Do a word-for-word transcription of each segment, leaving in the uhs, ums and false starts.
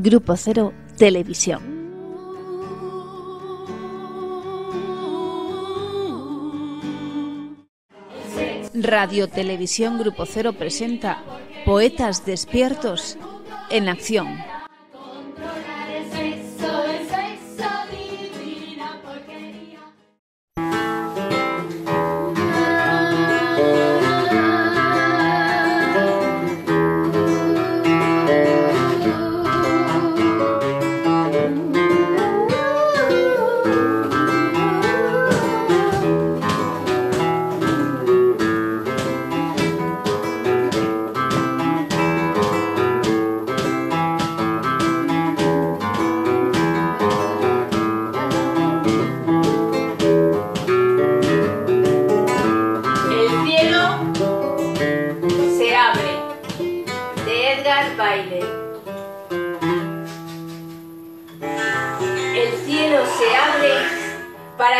Grupo Cero Televisión. Radio Televisión Grupo Cero presenta Poetas Despiertos en Acción.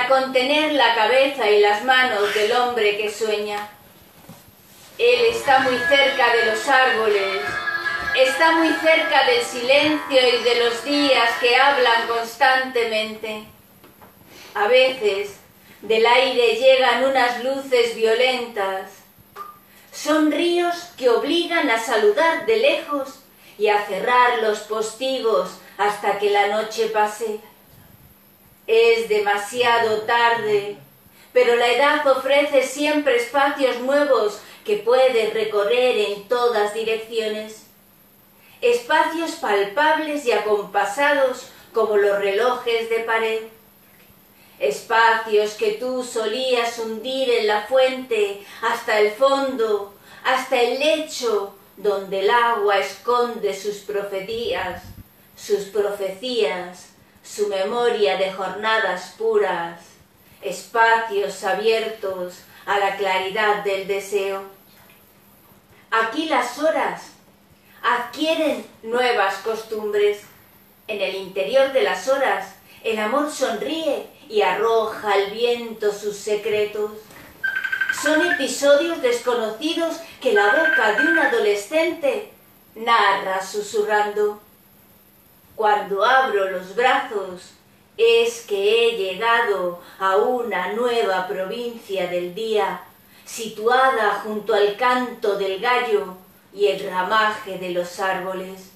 Contener la cabeza y las manos del hombre que sueña. Él está muy cerca de los árboles, está muy cerca del silencio y de los días que hablan constantemente. A veces, del aire llegan unas luces violentas. Son ríos que obligan a saludar de lejos y a cerrar los postigos hasta que la noche pase. Es demasiado tarde, pero la edad ofrece siempre espacios nuevos que puedes recorrer en todas direcciones. Espacios palpables y acompasados como los relojes de pared. Espacios que tú solías hundir en la fuente hasta el fondo, hasta el lecho donde el agua esconde sus profecías, sus profecías. Su memoria de jornadas puras, espacios abiertos a la claridad del deseo. Aquí las horas adquieren nuevas costumbres. En el interior de las horas, el amor sonríe y arroja al viento sus secretos. Son episodios desconocidos que la boca de un adolescente narra susurrando. Cuando abro los brazos, es que he llegado a una nueva provincia del día, situada junto al canto del gallo y el ramaje de los árboles.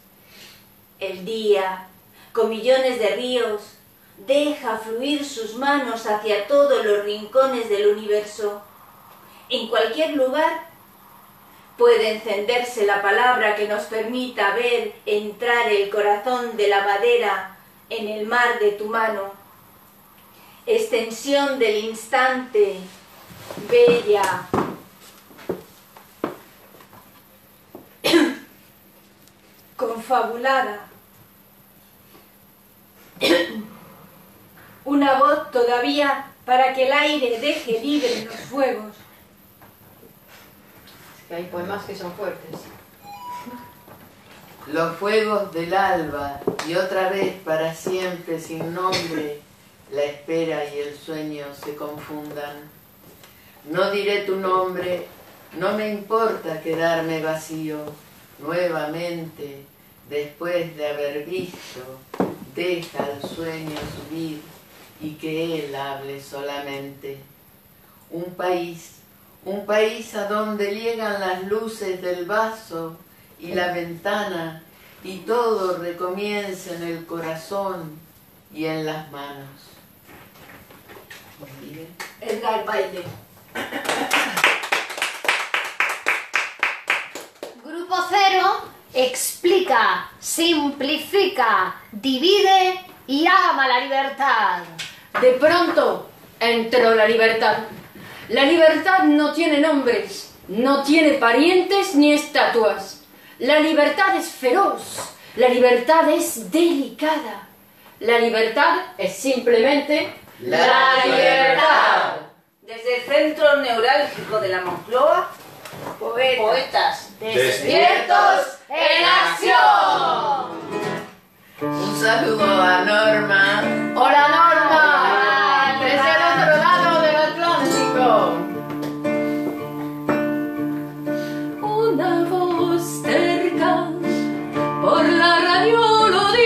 El día, con millones de ríos, deja fluir sus manos hacia todos los rincones del universo. En cualquier lugar, puede encenderse la palabra que nos permita ver entrar el corazón de la madera en el mar de tu mano. Extensión del instante, bella. Confabulada. Una voz todavía para que el aire deje libre los fuegos. Hay poemas que son fuertes. Los fuegos del alba y otra vez para siempre sin nombre, la espera y el sueño se confundan. No diré tu nombre, no me importa quedarme vacío. Nuevamente, después de haber visto, deja al sueño subir y que él hable solamente. Un país. Un país a donde llegan las luces del vaso y la ventana y todo recomienza en el corazón y en las manos. Edgar Paite. Grupo Cero explica, simplifica, divide y ama la libertad. De pronto entró la libertad. La libertad no tiene nombres, no tiene parientes ni estatuas. La libertad es feroz, la libertad es delicada. La libertad es simplemente la libertad. Desde el Centro Neurálgico de la Moncloa, poetas, poetas despiertos en acción. Un saludo a Norma. Hola Norma. Una voz cerca por la radio lo dice.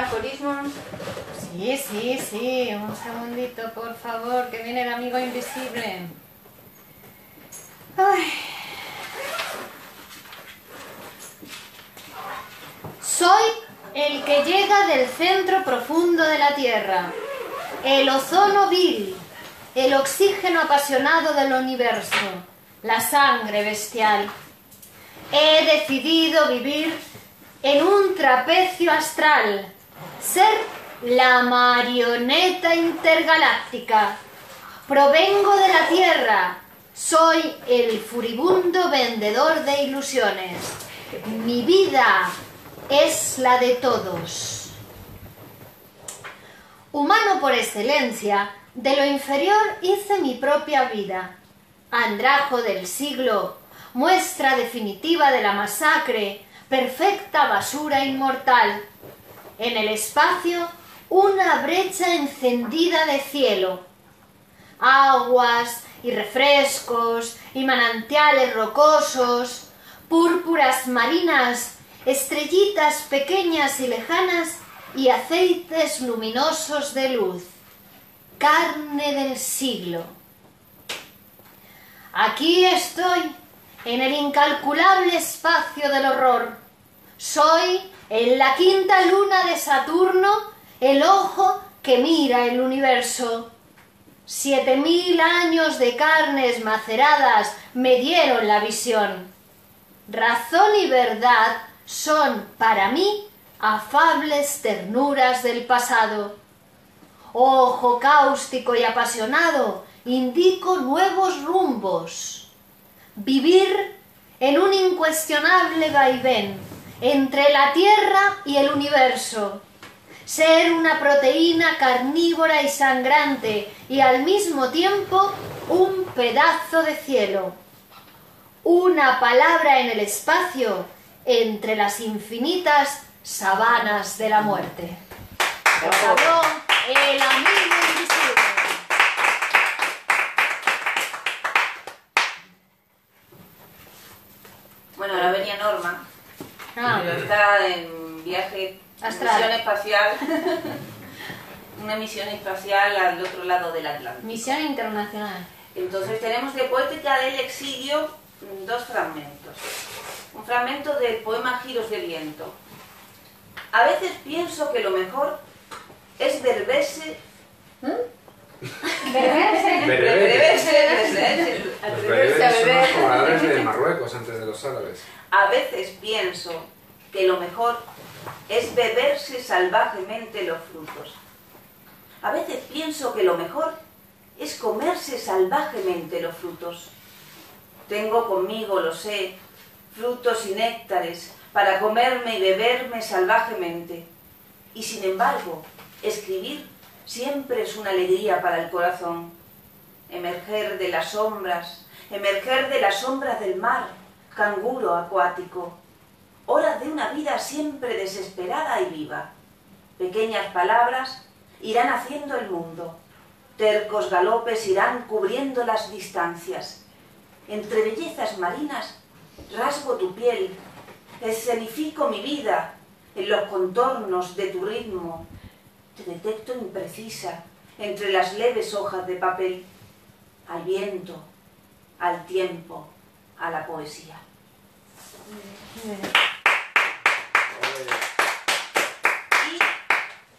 los aforismos? Sí, sí, sí. Un segundito, por favor, que viene el amigo invisible. Ay. Soy el que llega del centro profundo de la Tierra, el ozono vil, el oxígeno apasionado del universo, la sangre bestial. He decidido vivir en un trapecio astral, ser la marioneta intergaláctica. Provengo de la Tierra, soy el furibundo vendedor de ilusiones. Mi vida es la de todos. Humano por excelencia, de lo inferior hice mi propia vida. Andrajo del siglo, muestra definitiva de la masacre, perfecta basura inmortal. En el espacio, una brecha encendida de cielo. Aguas y refrescos y manantiales rocosos, púrpuras marinas, estrellitas pequeñas y lejanas y aceites luminosos de luz. Carne del siglo. Aquí estoy, en el incalculable espacio del horror. Soy, en la quinta luna de Saturno, el ojo que mira el universo. Siete mil años de carnes maceradas me dieron la visión. Razón y verdad son, para mí, afables ternuras del pasado. Ojo cáustico y apasionado, indico nuevos rumbos. Vivir en un incuestionable vaivén, entre la Tierra y el universo. Ser una proteína carnívora y sangrante, y al mismo tiempo, un pedazo de cielo. Una palabra en el espacio, entre las infinitas sabanas de la muerte. Habló el amigo invisible. Bueno, ahora venía Norma, ah. que está en viaje, astral. misión espacial, una misión espacial al otro lado del Atlántico. Misión internacional. Entonces tenemos de Poética del Exilio dos fragmentos. Un fragmento del poema Giros de Viento. A veces pienso que lo mejor es beberse... ¿Beberse? Beberse. Atreverse a beber. Son los pobladores de Marruecos antes de los árabes. A veces pienso que lo mejor es beberse salvajemente los frutos. A veces pienso que lo mejor es comerse salvajemente los frutos. Tengo conmigo, lo sé, frutos y néctares para comerme y beberme salvajemente. Y sin embargo, escribir siempre es una alegría para el corazón. Emerger de las sombras, emerger de las sombras del mar, canguro acuático. Horas de una vida siempre desesperada y viva. Pequeñas palabras irán haciendo el mundo. Tercos galopes irán cubriendo las distancias. Entre bellezas marinas, rasgo tu piel, escenifico mi vida en los contornos de tu ritmo. Te detecto imprecisa entre las leves hojas de papel, al viento, al tiempo, a la poesía.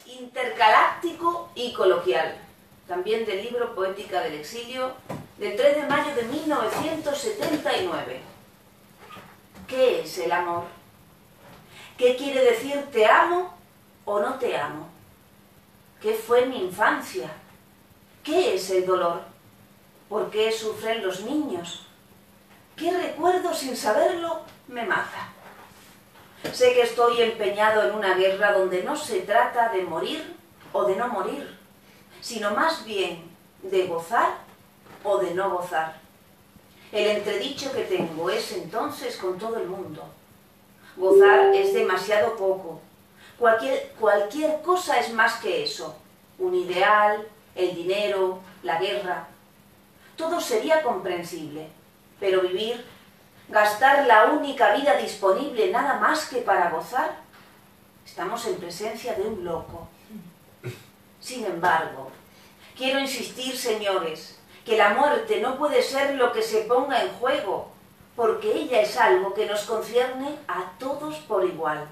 Y intergaláctico y coloquial, también del libro Poética del Exilio, del tres de mayo de mil novecientos setenta y nueve. ¿Qué es el amor? ¿Qué quiere decir te amo o no te amo? ¿Qué fue mi infancia? ¿Qué es el dolor? ¿Por qué sufren los niños? ¿Qué recuerdo sin saberlo me mata? Sé que estoy empeñado en una guerra donde no se trata de morir o de no morir, sino más bien de gozar o de no gozar. El entredicho que tengo es entonces con todo el mundo. Gozar es demasiado poco. Cualquier, cualquier cosa es más que eso. Un ideal, el dinero, la guerra. Todo sería comprensible. Pero vivir, gastar la única vida disponible nada más que para gozar, Estamos en presencia de un loco. Sin embargo, quiero insistir, señores, que la muerte no puede ser lo que se ponga en juego, porque ella es algo que nos concierne a todos por igual.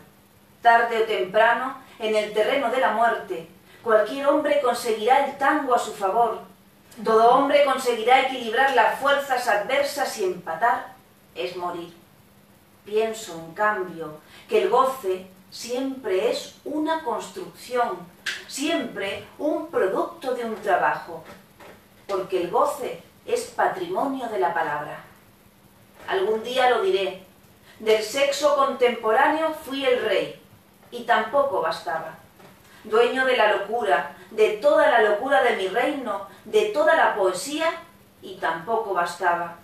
Tarde o temprano, en el terreno de la muerte, cualquier hombre conseguirá el tango a su favor. Todo hombre conseguirá equilibrar las fuerzas adversas y empatar es morir. Pienso, en cambio, que el goce siempre es una construcción, siempre un producto de un trabajo, porque el goce es patrimonio de la palabra. Algún día lo diré, del sexo contemporáneo fui el rey, y tampoco bastaba. Dueño de la locura, de toda la locura de mi reino, de toda la poesía, y tampoco bastaba.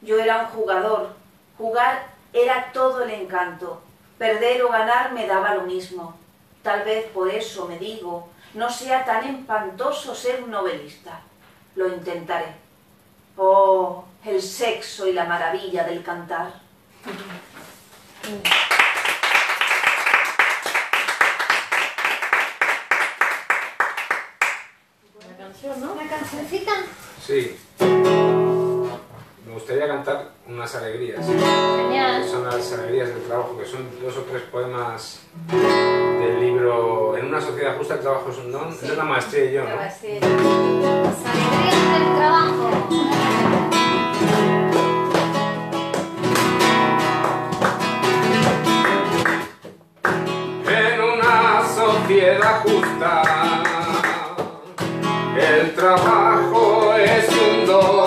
Yo era un jugador, jugar era todo el encanto, perder o ganar me daba lo mismo. Tal vez por eso, me digo, no sea tan espantoso ser un novelista. Lo intentaré. Oh, el sexo y la maravilla del cantar. Una canción, ¿no? Una cancioncita. Sí. Me gustaría cantar unas alegrías. Genial. Son las alegrías del trabajo, que son dos o tres poemas del libro En una sociedad justa el trabajo es un don. Sí. Es la maestría y yo, ¿no? La maestría y yo. Las alegrías del trabajo. En una sociedad justa el trabajo es un don.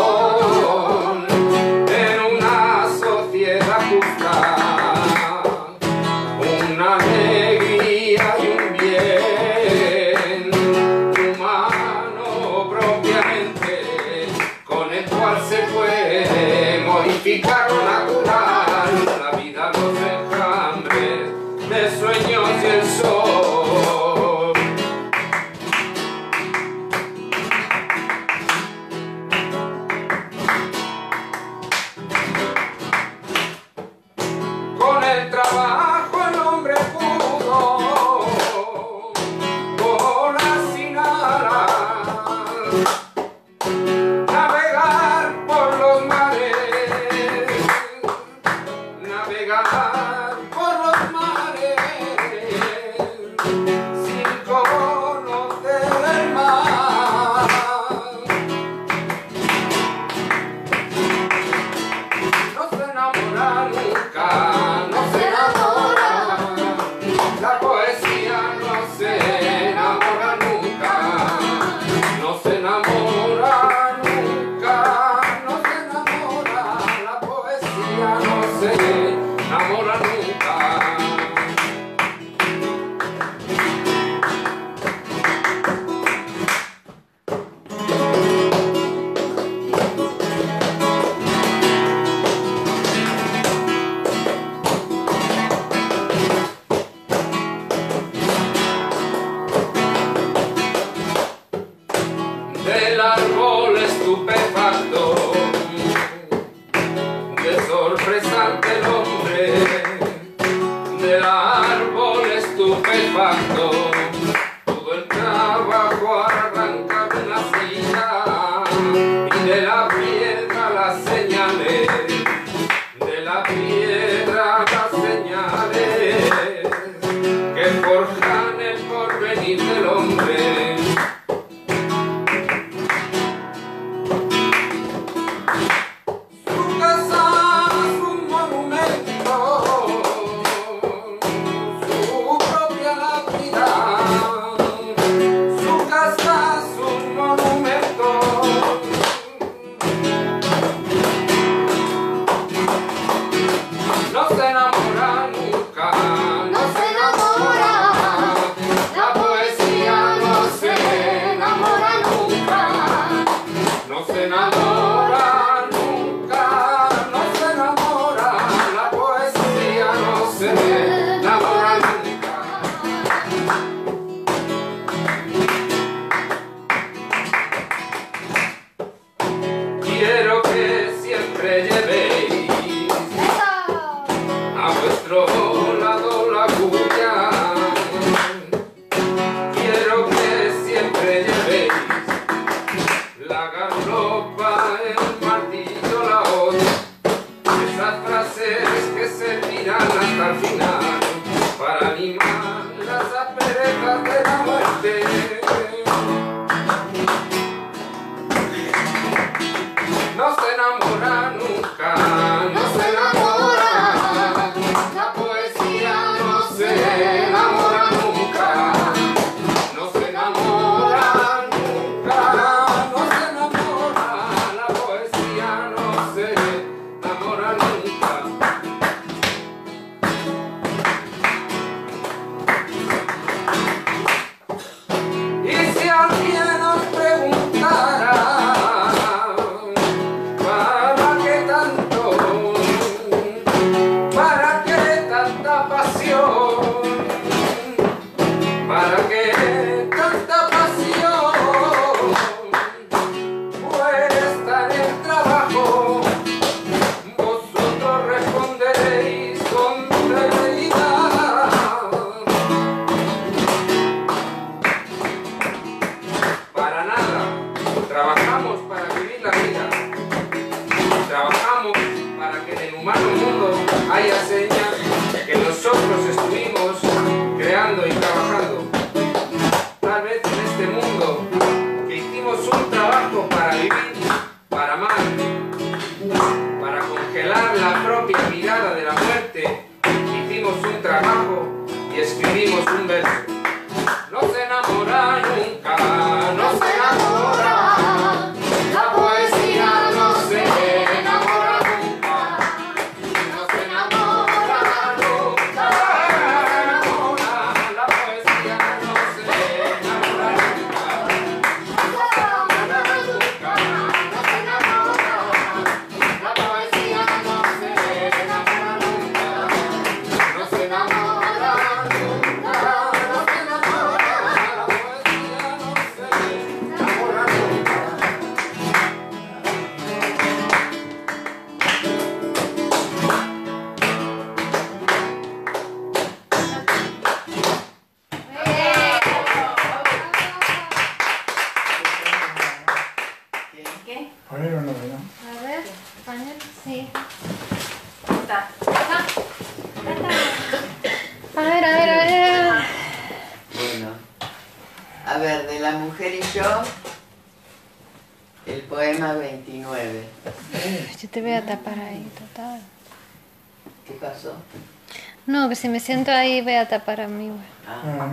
Si me siento ahí, voy a tapar a mí. Ah.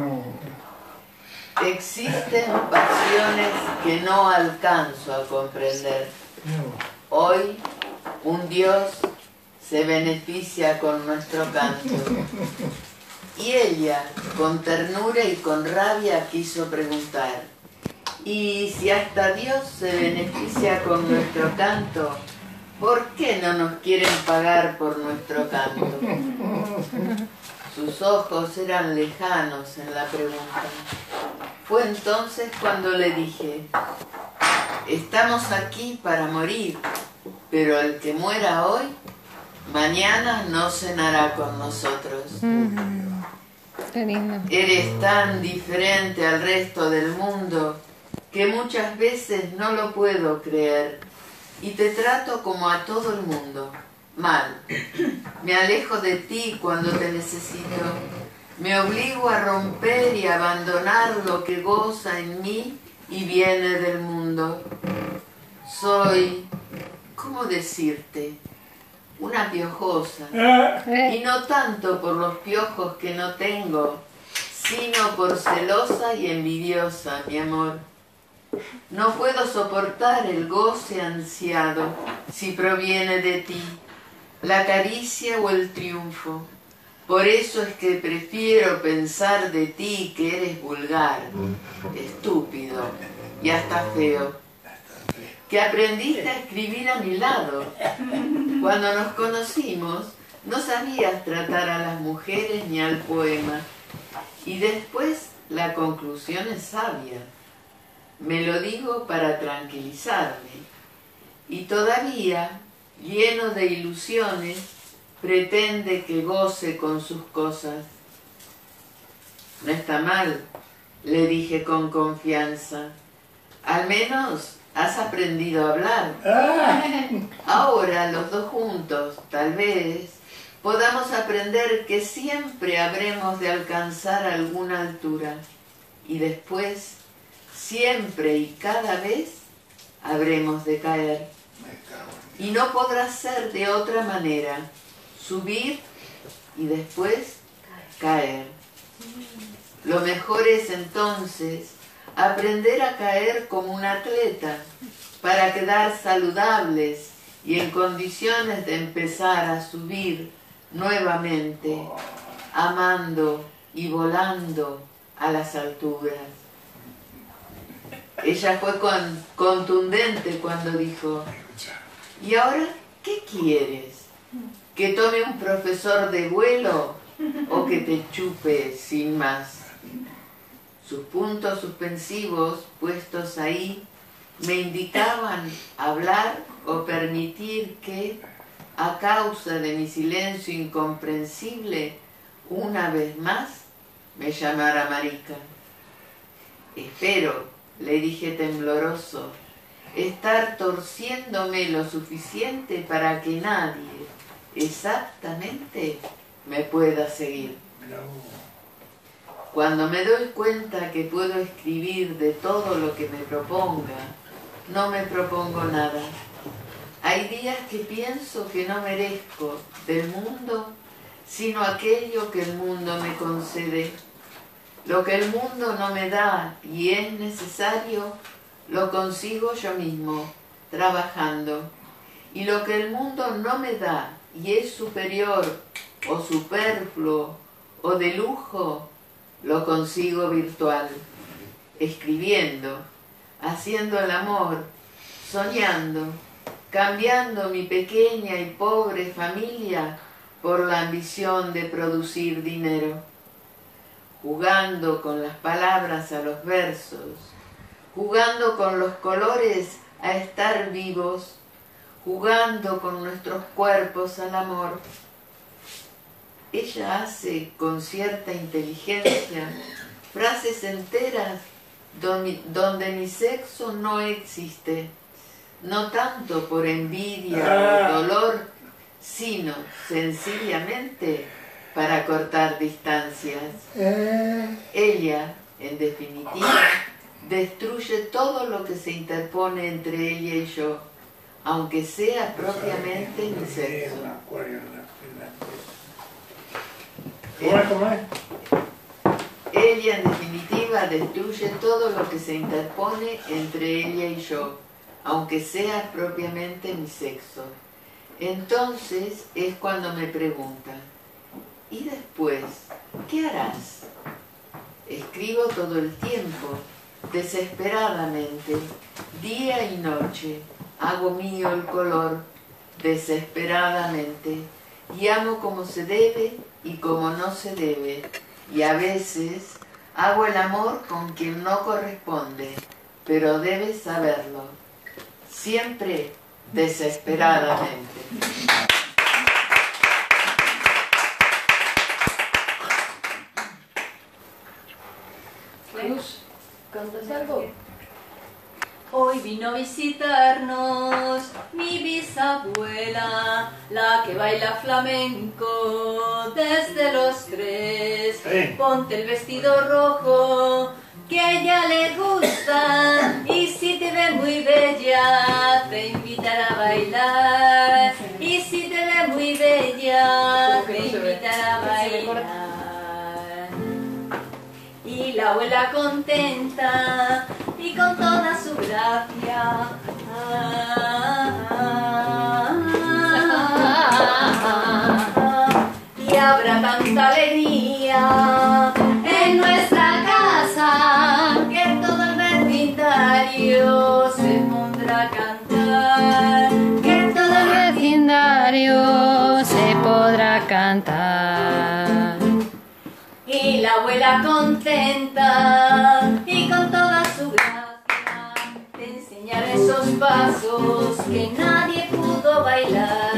Existen pasiones que no alcanzo a comprender. Hoy, un Dios se beneficia con nuestro canto. Y ella, con ternura y con rabia, quiso preguntar. Y si hasta Dios se beneficia con nuestro canto, ¿por qué no nos quieren pagar por nuestro canto? Sus ojos eran lejanos en la pregunta. Fue entonces cuando le dije, estamos aquí para morir, pero el que muera hoy, mañana no cenará con nosotros. Mm-hmm. Qué lindo. Eres tan diferente al resto del mundo que muchas veces no lo puedo creer y te trato como a todo el mundo. Mal. Me alejo de ti cuando te necesito. Me obligo a romper y abandonar lo que goza en mí y viene del mundo. Soy, ¿cómo decirte? Una piojosa. Y no tanto por los piojos que no tengo, sino por celosa y envidiosa, mi amor. No puedo soportar el goce ansiado si proviene de ti, la caricia o el triunfo. Por eso es que prefiero pensar de ti que eres vulgar, estúpido y hasta feo. Que aprendiste a escribir a mi lado. Cuando nos conocimos, no sabías tratar a las mujeres ni al poema. Y después la conclusión es sabia. Me lo digo para tranquilizarme. Y todavía, lleno de ilusiones, pretende que goce con sus cosas. No está mal, le dije con confianza. Al menos has aprendido a hablar. Ahora los dos juntos, tal vez, podamos aprender que siempre habremos de alcanzar alguna altura. y después, siempre y cada vez, habremos de caer. Y no podrá ser de otra manera, subir y después caer. Lo mejor es entonces aprender a caer como un atleta para quedar saludables y en condiciones de empezar a subir nuevamente, amando y volando a las alturas. Ella fue con, contundente cuando dijo: ¿y ahora qué quieres? ¿Que tome un profesor de vuelo o que te chupe sin más? Sus puntos suspensivos puestos ahí me indicaban hablar o permitir que, a causa de mi silencio incomprensible, una vez más me llamara marica. Espero, le dije tembloroso, estar torciéndome lo suficiente para que nadie, exactamente, me pueda seguir. Cuando me doy cuenta que puedo escribir de todo lo que me proponga, no me propongo nada. Hay días que pienso que no merezco del mundo sino aquello que el mundo me concede. Lo que el mundo no me da y es necesario, lo consigo yo mismo, trabajando. Y lo que el mundo no me da y es superior o superfluo o de lujo, lo consigo virtual, escribiendo, haciendo el amor, soñando, cambiando mi pequeña y pobre familia por la ambición de producir dinero, jugando con las palabras a los versos, jugando con los colores a estar vivos, jugando con nuestros cuerpos al amor. Ella hace con cierta inteligencia frases enteras donde, donde mi sexo no existe, no tanto por envidia o dolor, sino sencillamente para cortar distancias. Ella, en definitiva, destruye todo lo que se interpone entre ella y yo, aunque sea propiamente mi sexo. Ella, en definitiva, destruye todo lo que se interpone entre ella y yo, aunque sea propiamente mi sexo. Entonces es cuando me preguntan: ¿y después qué harás? Escribo todo el tiempo, desesperadamente, día y noche, hago mío el color, desesperadamente, y amo como se debe y como no se debe, y a veces hago el amor con quien no corresponde, pero debes saberlo, siempre desesperadamente. Luz, ¿cantas algo? Hoy vino a visitarnos mi bisabuela, la que baila flamenco desde los tres. Ponte el vestido rojo que a ella le gusta, y si te ve muy bella te invitará a bailar. Y si te ve muy bella te invitará a bailar. Y la abuela contenta y con toda su gracia, ah, ah, ah, ah, y habrá tanta alegría en nuestra casa que todo el vecindario se pondrá a cantar, que todo el vecindario se podrá cantar. Y la abuela contenta y con toda su gracia te enseñará esos pasos que nadie pudo bailar.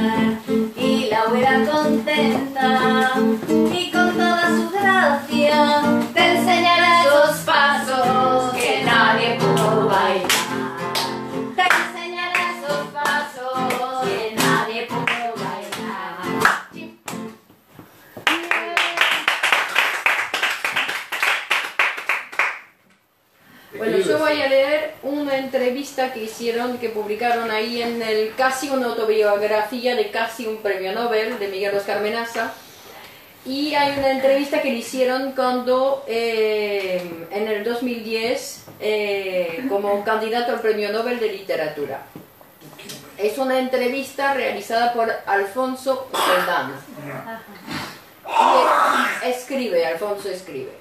Y la abuela contenta y con toda su gracia te enseñará esos pasos que nadie pudo bailar. Te enseñará esos pasos que nadie pudo bailar. Bueno, yo voy a leer una entrevista que hicieron, que publicaron ahí en el Casi, una autobiografía de casi un premio Nobel, de Miguel Oscar Menassa. Y hay una entrevista que le hicieron cuando, eh, en el dos mil diez, eh, como candidato al premio Nobel de Literatura. Es una entrevista realizada por Alfonso Puterdano. Escribe, Alfonso escribe.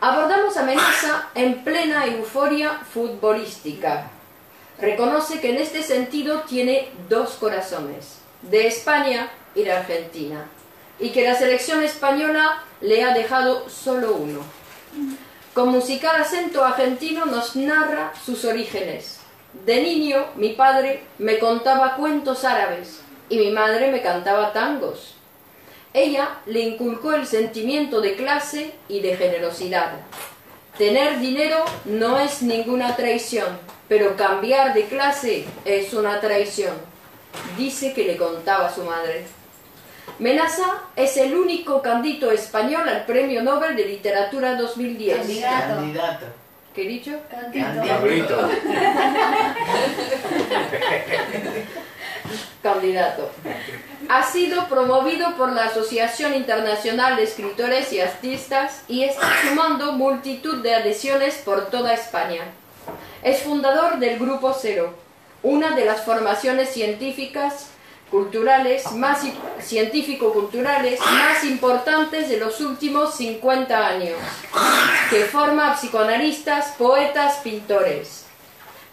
Abordamos a Menassa en plena euforia futbolística. Reconoce que en este sentido tiene dos corazones, de España y de Argentina, y que la selección española le ha dejado solo uno. Con musical acento argentino nos narra sus orígenes. De niño, mi padre me contaba cuentos árabes y mi madre me cantaba tangos. Ella le inculcó el sentimiento de clase y de generosidad. Tener dinero no es ninguna traición, pero cambiar de clase es una traición, dice que le contaba su madre. Menassa es el único candidato español al Premio Nobel de Literatura dos mil diez. Candidato. Candidato. ¿Qué he dicho? Candidato. Candidato. Ha sido promovido por la Asociación Internacional de Escritores y Artistas y está sumando multitud de adhesiones por toda España. Es fundador del Grupo Cero, una de las formaciones científicas culturales más científico-culturales más importantes de los últimos cincuenta años, que forma a psicoanalistas, poetas, pintores.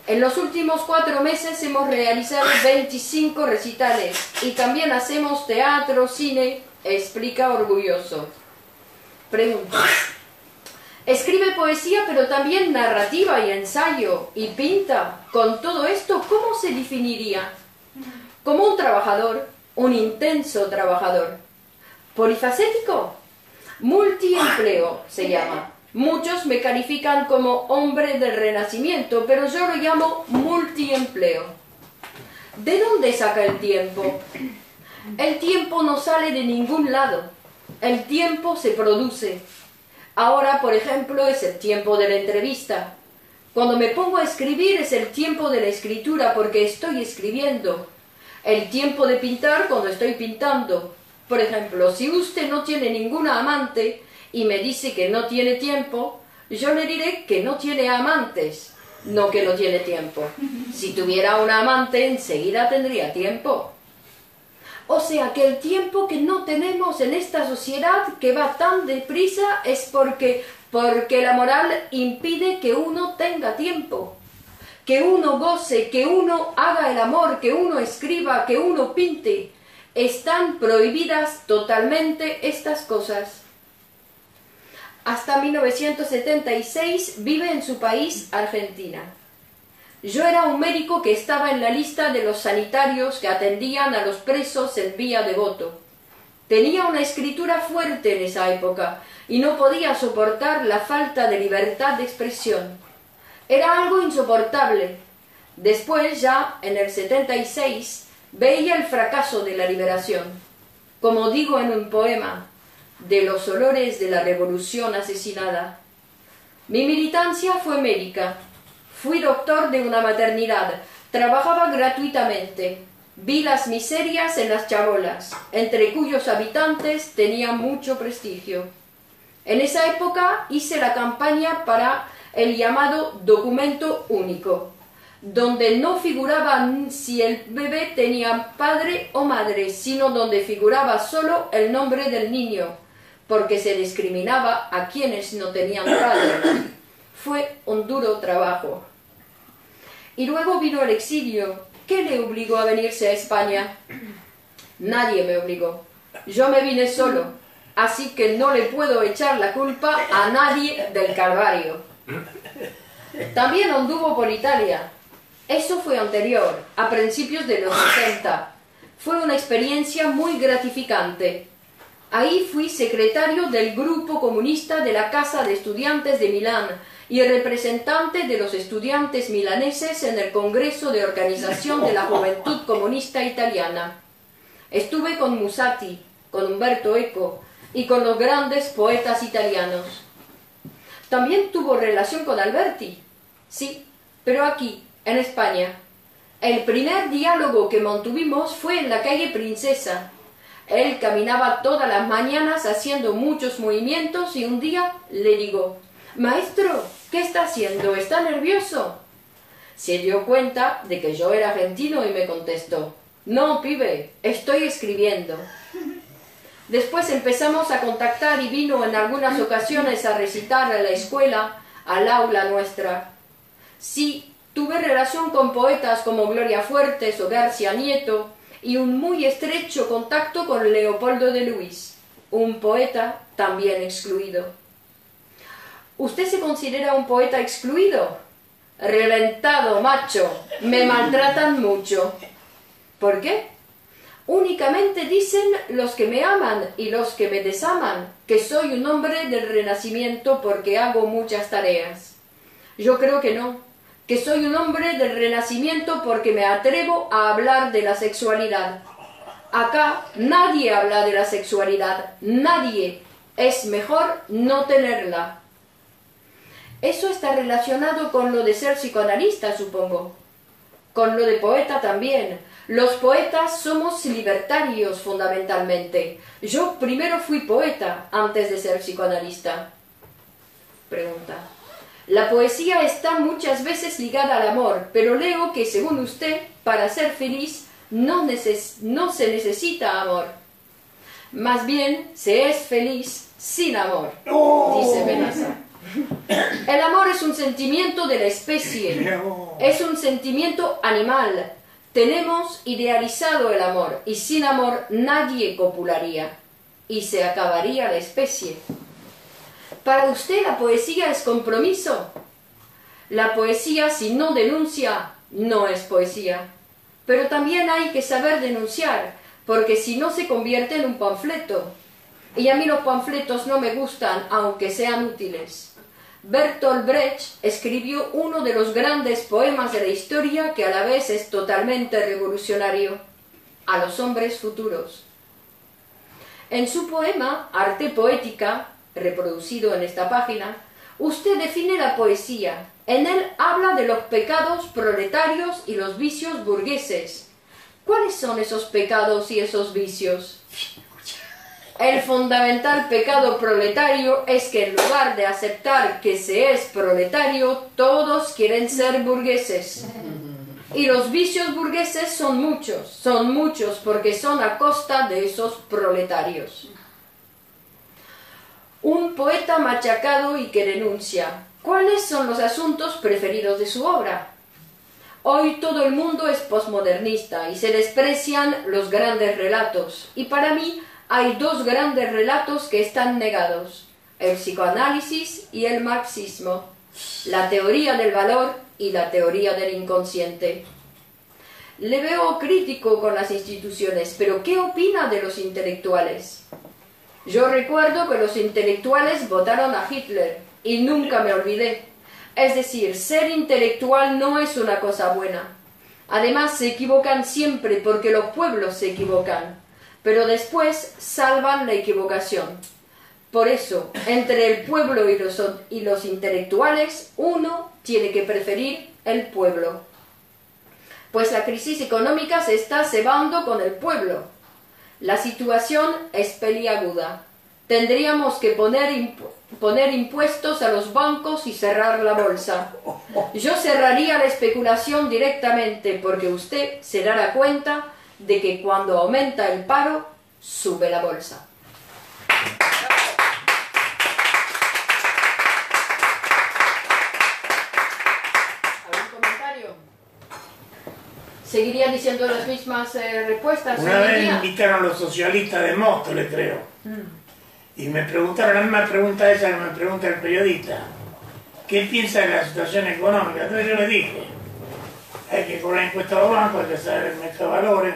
En los últimos cuatro meses hemos realizado veinticinco recitales y también hacemos teatro, cine, explica orgulloso. Pregunta. Escribe poesía, pero también narrativa y ensayo, y pinta. Con todo esto, ¿cómo se definiría? Como un trabajador, un intenso trabajador. ¿Polifacético? Multiempleo se llama. Muchos me califican como hombre del renacimiento, pero yo lo llamo multiempleo. ¿De dónde saca el tiempo? El tiempo no sale de ningún lado. El tiempo se produce. Ahora, por ejemplo, es el tiempo de la entrevista. Cuando me pongo a escribir es el tiempo de la escritura, porque estoy escribiendo. El tiempo de pintar cuando estoy pintando. Por ejemplo, si usted no tiene ninguna amante y me dice que no tiene tiempo, yo le diré que no tiene amantes, no que no tiene tiempo. Si tuviera una amante, enseguida tendría tiempo. O sea que el tiempo que no tenemos en esta sociedad que va tan deprisa es porque, porque la moral impide que uno tenga tiempo. Que uno goce, que uno haga el amor, que uno escriba, que uno pinte. Están prohibidas totalmente estas cosas. Hasta mil novecientos setenta y seis vive en su país, Argentina. Yo era un médico que estaba en la lista de los sanitarios que atendían a los presos en Villa Devoto. Tenía una escritura fuerte en esa época y no podía soportar la falta de libertad de expresión. Era algo insoportable. Después, ya en el setenta y seis, veía el fracaso de la liberación. Como digo en un poema, de los olores de la revolución asesinada. Mi militancia fue médica. Fui doctor de una maternidad. Trabajaba gratuitamente. Vi las miserias en las chabolas, entre cuyos habitantes tenía mucho prestigio. En esa época hice la campaña para el llamado documento único, donde no figuraba si el bebé tenía padre o madre, sino donde figuraba solo el nombre del niño, porque se discriminaba a quienes no tenían padre. Fue un duro trabajo. Y luego vino el exilio. ¿Qué le obligó a venirse a España? Nadie me obligó. Yo me vine solo, así que no le puedo echar la culpa a nadie del calvario. También anduvo por Italia. Eso fue anterior, a principios de los sesenta. Fue una experiencia muy gratificante. Ahí fui secretario del Grupo Comunista de la Casa de Estudiantes de Milán y representante de los estudiantes milaneses en el Congreso de Organización de la Juventud Comunista Italiana. Estuve con Musatti, con Umberto Eco y con los grandes poetas italianos. También tuvo relación con Alberti, Sí, pero aquí, en España. El primer diálogo que mantuvimos fue en la calle Princesa. Él caminaba todas las mañanas haciendo muchos movimientos y un día le digo: «Maestro, ¿qué está haciendo? ¿Está nervioso?». Se dio cuenta de que yo era argentino y me contestó: «No, pibe, estoy escribiendo». Después empezamos a contactar y vino en algunas ocasiones a recitar a la escuela, al aula nuestra. Sí, tuve relación con poetas como Gloria Fuertes o García Nieto y un muy estrecho contacto con Leopoldo de Luis, un poeta también excluido. ¿Usted se considera un poeta excluido? Reventado, macho, me maltratan mucho. ¿Por qué? Únicamente dicen los que me aman y los que me desaman que soy un hombre del Renacimiento porque hago muchas tareas. Yo creo que no, que soy un hombre del Renacimiento porque me atrevo a hablar de la sexualidad. Acá nadie habla de la sexualidad, nadie. Es mejor no tenerla. Eso está relacionado con lo de ser psicoanalista, supongo. Con lo de poeta también. Los poetas somos libertarios fundamentalmente. Yo primero fui poeta antes de ser psicoanalista. Pregunta. La poesía está muchas veces ligada al amor, pero leo que según usted, para ser feliz no, neces- no se necesita amor. Más bien, se es feliz sin amor, dice Menassa. El amor es un sentimiento de la especie, es un sentimiento animal. Tenemos idealizado el amor, y sin amor nadie copularía, y se acabaría la especie. ¿Para usted la poesía es compromiso? La poesía, si no denuncia, no es poesía. Pero también hay que saber denunciar, porque si no se convierte en un panfleto. Y a mí los panfletos no me gustan, aunque sean útiles. Bertolt Brecht escribió uno de los grandes poemas de la historia que a la vez es totalmente revolucionario, A los hombres futuros. En su poema Arte poética, reproducido en esta página, usted define la poesía. En él habla de los pecados proletarios y los vicios burgueses. ¿Cuáles son esos pecados y esos vicios? El fundamental pecado proletario es que en lugar de aceptar que se es proletario, todos quieren ser burgueses. Y los vicios burgueses son muchos, son muchos porque son a costa de esos proletarios. Un poeta machacado y que denuncia. ¿Cuáles son los asuntos preferidos de su obra? Hoy todo el mundo es posmodernista y se desprecian los grandes relatos. Y para mí, hay dos grandes relatos que están negados, el psicoanálisis y el marxismo, la teoría del valor y la teoría del inconsciente. Le veo crítico con las instituciones, pero ¿qué opina de los intelectuales? Yo recuerdo que los intelectuales votaron a Hitler y nunca me olvidé. Es decir, ser intelectual no es una cosa buena. Además, se equivocan siempre porque los pueblos se equivocan. Pero después salvan la equivocación. Por eso, entre el pueblo y los, y los intelectuales, uno tiene que preferir el pueblo. Pues la crisis económica se está cebando con el pueblo. La situación es peliaguda. Tendríamos que poner, impu poner impuestos a los bancos y cerrar la bolsa. Yo cerraría la especulación directamente porque usted se dará cuenta de que cuando aumenta el paro, sube la bolsa. ¿Algún comentario? ¿Seguirían diciendo las mismas eh, respuestas? Una vez me invitaron los socialistas de Móstoles, creo, mm. y me preguntaron la misma pregunta esa que me pregunta el periodista. ¿Qué piensa de la situación económica? Entonces yo le dije: hay que cobrar impuestos a los bancos, hay que saber el mercado de valores.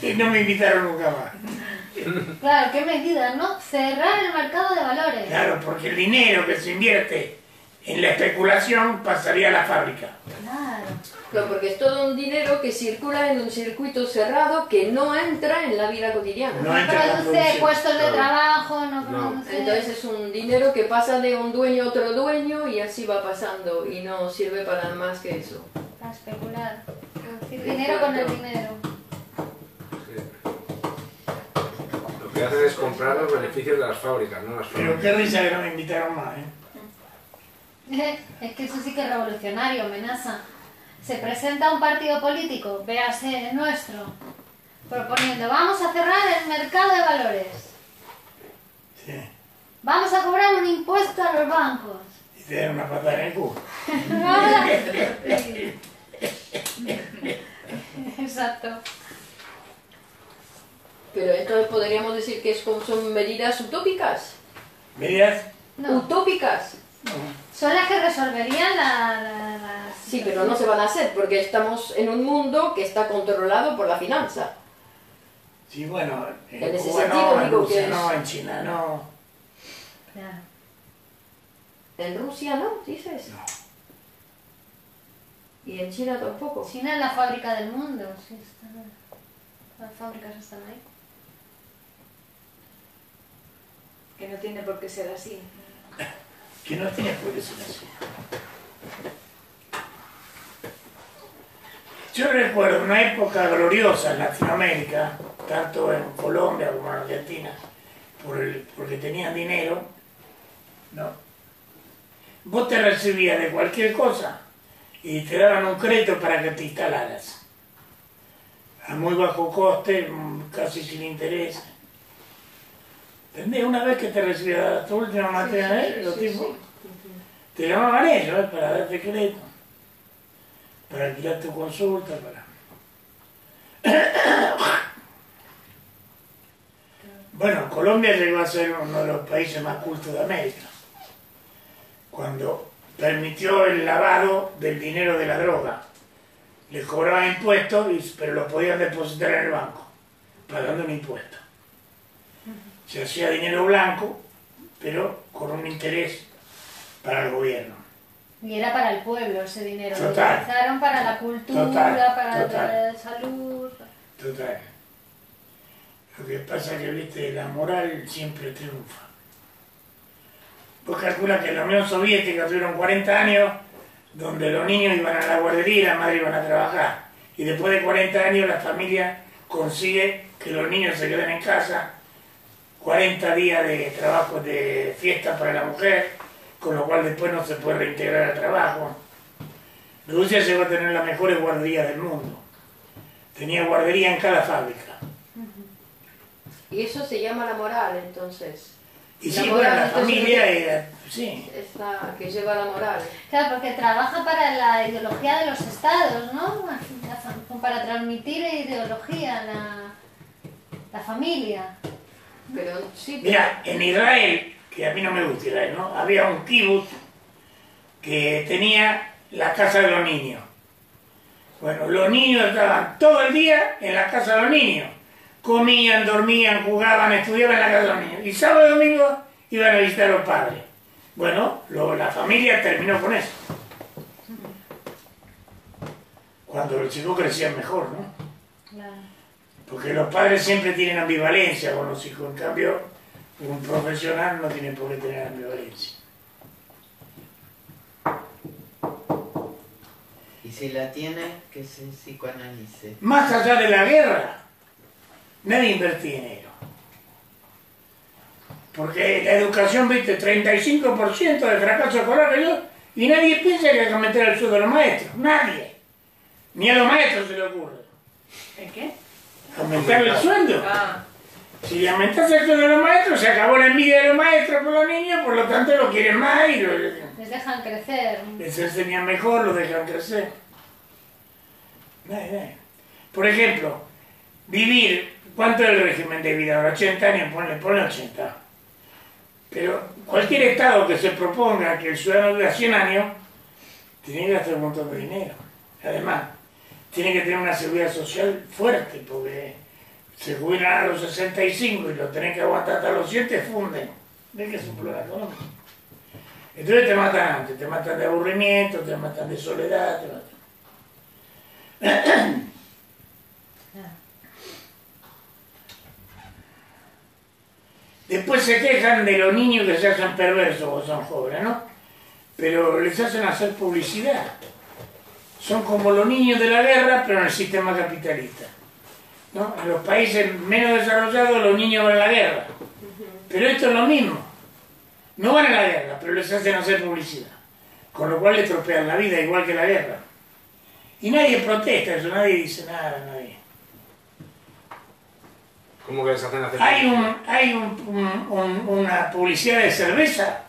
Y no me invitaron nunca más. Claro, qué medida, ¿no? Cerrar el mercado de valores. Claro, porque el dinero que se invierte en la especulación pasaría a la fábrica. Claro, claro, porque es todo un dinero que circula en un circuito cerrado que no entra en la vida cotidiana. No, no produce puestos claro. de trabajo, no produce... No. Entonces es un dinero que pasa de un dueño a otro dueño y así va pasando y no sirve para más que eso. Para especular. Sí, dinero con el dinero. Sí. Lo que hacen es comprar los beneficios de las fábricas, no las fábricas. Pero qué risa que no me invitaron más, ¿eh? Es que eso sí que es revolucionario, Menassa. Se presenta un partido político, véase el nuestro, proponiendo, vamos a cerrar el mercado de valores. Sí. Vamos a cobrar un impuesto a los bancos. Y te dan una patada en el culo. Exacto. Pero entonces podríamos decir que son medidas utópicas. ¿Medidas? No. Utópicas. No. Son las que resolverían la, la, la... Sí, pero no se van a hacer, porque estamos en un mundo que está controlado por la finanza. Sí, bueno, en, en ese Cuba sentido, no, digo en Rusia que es... no, en China no. Claro. En Rusia no, dices. No. Y en China tampoco. China es la fábrica del mundo, sí, está... las fábricas están ahí. Que no tiene por qué ser así. Que no tenía por eso. Yo recuerdo una época gloriosa en Latinoamérica, tanto en Colombia como en Argentina, por el, porque tenían dinero, ¿no? Vos te recibías de cualquier cosa y te daban un crédito para que te instalaras. A muy bajo coste, casi sin interés. ¿Entendés? Una vez que te recibías tu última materia de él, los tipos te llamaban ellos, ¿eh? Para darte crédito, para alquilar tu consulta, para... Bueno, Colombia llegó a ser uno de los países más cultos de América, cuando permitió el lavado del dinero de la droga. Les cobraban impuestos, pero los podían depositar en el banco, pagando un impuesto. Se hacía dinero blanco, pero con un interés para el gobierno. Y era para el pueblo ese dinero. Total. Lo utilizaron para la cultura, total, para total. la salud. Total. Lo que pasa es que, viste, la moral siempre triunfa. Vos calculás que en la Unión Soviética tuvieron cuarenta años donde los niños iban a la guardería y las madres iban a trabajar. Y después de cuarenta años la familia consigue que los niños se queden en casa, cuarenta días de trabajo de fiesta para la mujer, con lo cual después no se puede reintegrar al trabajo. Rusia llegó a tener las mejores guarderías del mundo. Tenía guardería en cada fábrica. Y eso se llama la moral, entonces. Y la sí, moral, bueno, la familia era, sí. Esta que lleva la moral. Claro, porque trabaja para la ideología de los estados, ¿no? Para transmitir ideología a la, la familia. Pero, sí, pero... Mira, en Israel, que a mí no me gusta Israel, ¿no? Había un kibutz que tenía la casa de los niños. Bueno, los niños estaban todo el día en la casa de los niños. Comían, dormían, jugaban, estudiaban en la casa de los niños. Y sábado y domingo iban a visitar a los padres. Bueno, lo, la familia terminó con eso. Cuando los chicos crecían mejor, ¿no? Claro. Porque los padres siempre tienen ambivalencia con los hijos, en cambio un profesional no tiene por qué tener ambivalencia. Y si la tiene, que se psicoanalice. Más allá de la guerra, nadie invertía dinero. Porque la educación, viste, treinta y cinco por ciento de fracaso escolar, ¿no? Y nadie piensa que hay que meter al sur de los maestros, nadie. Ni a los maestros se le ocurre. ¿En qué? Aumentar el sueldo. Ah. Si aumentas el sueldo de los maestros, se acabó la envidia de los maestros por los niños, por lo tanto lo quieren más y lo... les dejan crecer. Les enseñan mejor, los dejan crecer. Por ejemplo, vivir... ¿Cuánto es el régimen de vida? Ahora ochenta años, ponle, ponle ochenta. Pero cualquier estado que se proponga que el ciudadano viva cien años, tiene que gastar un montón de dinero. Además, tiene que tener una seguridad social fuerte, porque se jubilan a los sesenta y cinco y lo tienen que aguantar hasta los siete, funden. ¿Ves que es un problema económico? Entonces te matan antes, te matan de aburrimiento, te matan de soledad, te matan. Después se quejan de los niños que se hacen perversos o son jóvenes, ¿no? Pero les hacen hacer publicidad. Son como los niños de la guerra, pero en el sistema capitalista, ¿no? En los países menos desarrollados los niños van a la guerra. Pero esto es lo mismo. No van a la guerra, pero les hacen hacer publicidad. Con lo cual les tropean la vida, igual que la guerra. Y nadie protesta eso, nadie dice nada, nadie. ¿Cómo que les hacen hacer hay un, hay un, un, un, una publicidad de cerveza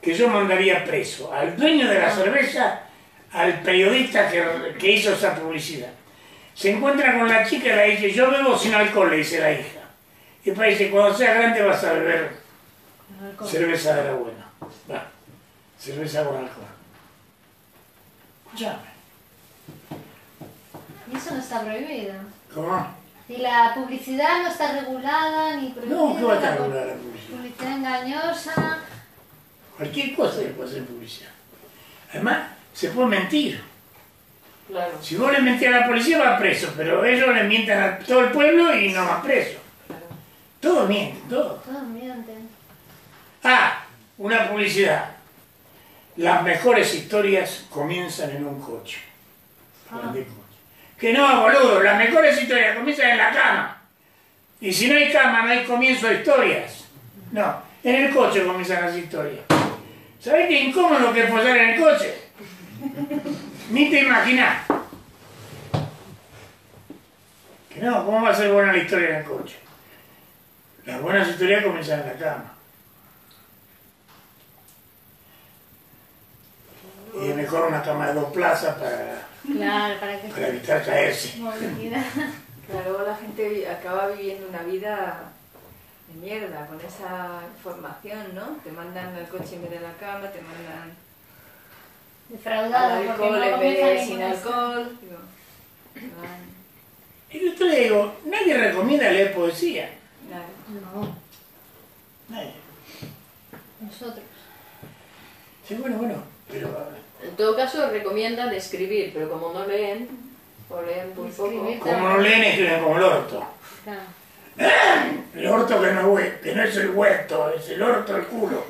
que yo mandaría preso al dueño de la cerveza, al periodista que, que hizo esa publicidad. Se encuentra con la chica y le dice, yo bebo sin alcohol, le dice la hija. Y el país dice, cuando seas grande vas a beber alcohol. Cerveza de la buena. Va, cerveza con alcohol. Escuchame. Y eso no está prohibido. ¿Cómo? Y la publicidad no está regulada ni prohibida. No, ¿qué va a estar regulada la publicidad? Publicidad engañosa. Cualquier cosa que puede ser publicidad. Además, se puede mentir. Claro. Si vos le mentís a la policía, va preso, pero ellos le mientan a todo el pueblo y no va preso. Claro. Todos mienten, todos. Todos mienten. Ah, una publicidad. Las mejores historias comienzan en un coche. Ah. Que no, boludo, las mejores historias comienzan en la cama. Y si no hay cama, no hay comienzo de historias. No, en el coche comienzan las historias. ¿Sabés qué incómodo que es follar en el coche? Ni te imaginás. Que no, ¿cómo va a ser buena la historia en el coche? Las buenas historias comienzan en la cama. Y es mejor una cama de dos plazas para, claro, para, que para evitar caerse. Claro, la gente acaba viviendo una vida de mierda con esa información, ¿no? Te mandan al coche en vez de la cama, te mandan... defraudado, alcohol, no bebé, sin alcohol. Digo, y yo te le digo, nadie recomienda leer poesía. Nadie. No. Nadie. Nosotros. Sí, bueno, bueno, pero... en todo caso recomiendan escribir, pero como no leen, o leen muy poco... Como no leen, escriben como el orto. Claro. ¡Ah! El orto que no, que no es el huerto, es el orto el culo.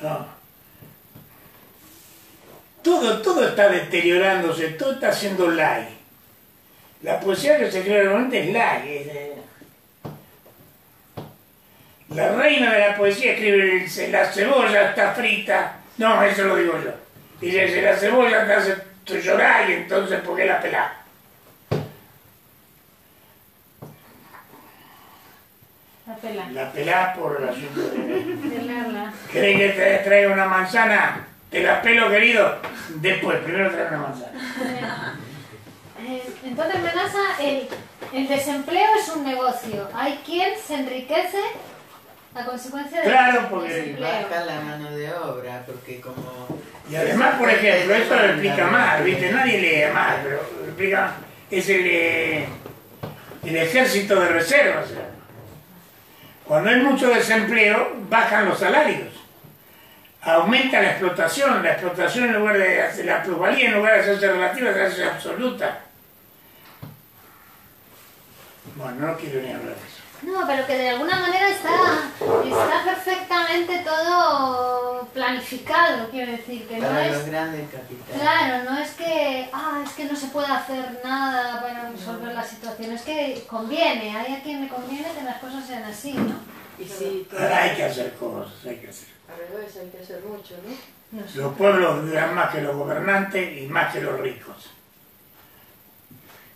No. Todo, todo está deteriorándose, todo está siendo lai. La poesía que se escribe normalmente es lai. Es, eh. La reina de la poesía escribe, dice, la cebolla está frita. No, eso lo digo yo. Dice, si la cebolla te hace llorar, y entonces ¿por qué la pelás? La pelás. La pelás por el asunto de pelarla. ¿Querés que te traiga una manzana? Te la pelo, querido. Después, primero trae una manzana. Entonces, Menassa, el, el desempleo es un negocio. Hay quien se enriquece a consecuencia de claro, porque baja la mano de obra, porque como... Y además, por ejemplo, esto lo explica más, ¿viste? Nadie lee más, pero lo explica más. Es el, eh, el ejército de reserva, o sea. Cuando hay mucho desempleo, bajan los salarios. Aumenta la explotación. La explotación, en lugar de hacer la plusvalía, en lugar de hacerse relativa, se hace absoluta. Bueno, no quiero ni hablar de eso. No, pero que de alguna manera está, está perfectamente todo planificado, quiero decir. Que para no los es, grandes capitales. Claro, no es que, ah, es que no se puede hacer nada para resolver no. la situación, es que conviene, hay a quien le conviene que las cosas sean así, ¿no? Y sí, pero hay que hacer cosas, hay que hacer. A veces hay que hacer mucho, ¿no? no sé. Los pueblos duran más que los gobernantes y más que los ricos.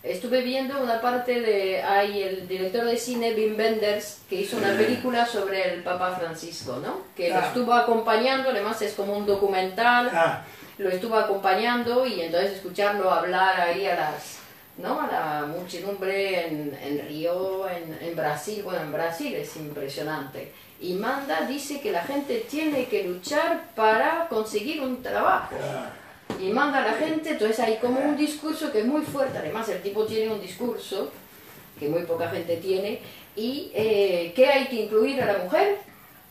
Estuve viendo una parte de... hay el director de cine, Wim Wenders, que hizo una película sobre el Papa Francisco, ¿no? Que ah. lo estuvo acompañando, además es como un documental, ah. lo estuvo acompañando y entonces escucharlo hablar ahí a las... ¿no? A la muchedumbre en, en Río, en, en Brasil, bueno, en Brasil es impresionante. Y Manda dice que la gente tiene que luchar para conseguir un trabajo. Ah. Y manda a la gente, entonces hay como un discurso que es muy fuerte, además el tipo tiene un discurso que muy poca gente tiene, y eh, qué hay que incluir a la mujer,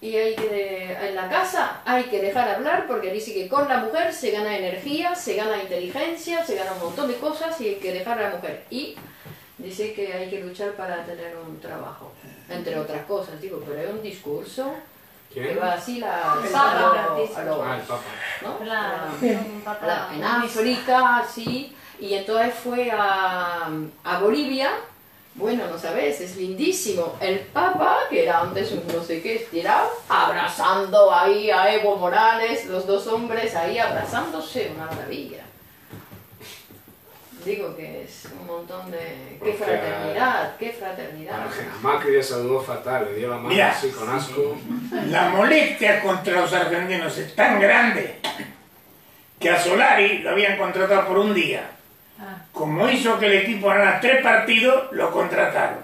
y hay que, en la casa hay que dejar hablar, porque dice que con la mujer se gana energía, se gana inteligencia, se gana un montón de cosas, y hay que dejar a la mujer. Y dice que hay que luchar para tener un trabajo, entre otras cosas, digo, pero es un discurso. ¿Quién? Que va así la, el Papa, a lo, a lo, ¿no? La, la, la, en África, así, y entonces fue a, a Bolivia. Bueno, no sabes, es lindísimo. El Papa, que era antes un no sé qué estirado, abrazando ahí a Evo Morales, los dos hombres ahí abrazándose, una maravilla. Digo que es un montón de... ¡Qué fraternidad! ¡Qué fraternidad! Macri le saludó fatal, le dio la mano así con asco. La molestia contra los argentinos es tan grande que a Solari lo habían contratado por un día. Como hizo que el equipo ganara tres partidos, lo contrataron.